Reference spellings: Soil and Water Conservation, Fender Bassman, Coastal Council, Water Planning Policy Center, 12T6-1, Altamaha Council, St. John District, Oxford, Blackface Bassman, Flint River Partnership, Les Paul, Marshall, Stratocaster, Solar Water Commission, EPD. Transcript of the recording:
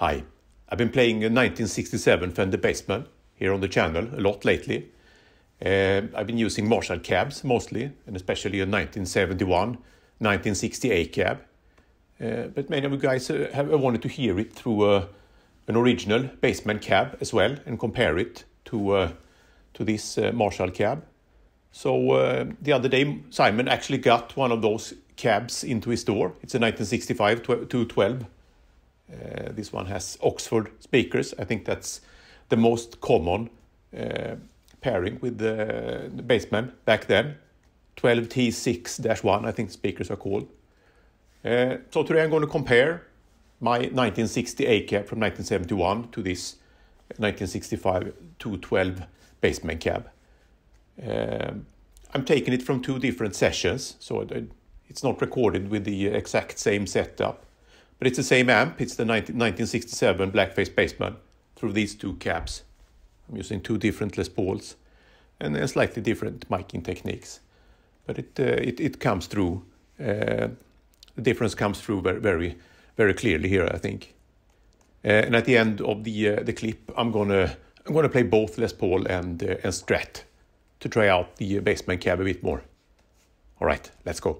Hi, I've been playing a 1967 Fender Bassman here on the channel a lot lately. I've been using Marshall cabs mostly, and especially a 1971, 1968 cab. But many of you guys have wanted to hear it through an original Bassman cab as well, and compare it to this Marshall cab. So the other day Simon actually got one of those cabs into his store. It's a 1965 212. This one has Oxford speakers. I think that's the most common pairing with the Bassman back then. 12T6-1, I think the speakers are called. So today I'm going to compare my 1968 cab from 1971 to this 1965 212 Bassman cab. I'm taking it from two different sessions, so it's not recorded with the exact same setup. But it's the same amp, it's the 1967 Blackface Bassman through these two cabs. I'm using two different Les Pauls and then slightly different miking techniques. But it comes through, the difference comes through very, very clearly here, I think. And at the end of the clip, I'm gonna play both Les Paul and Strat to try out the Bassman cab a bit more. All right, let's go.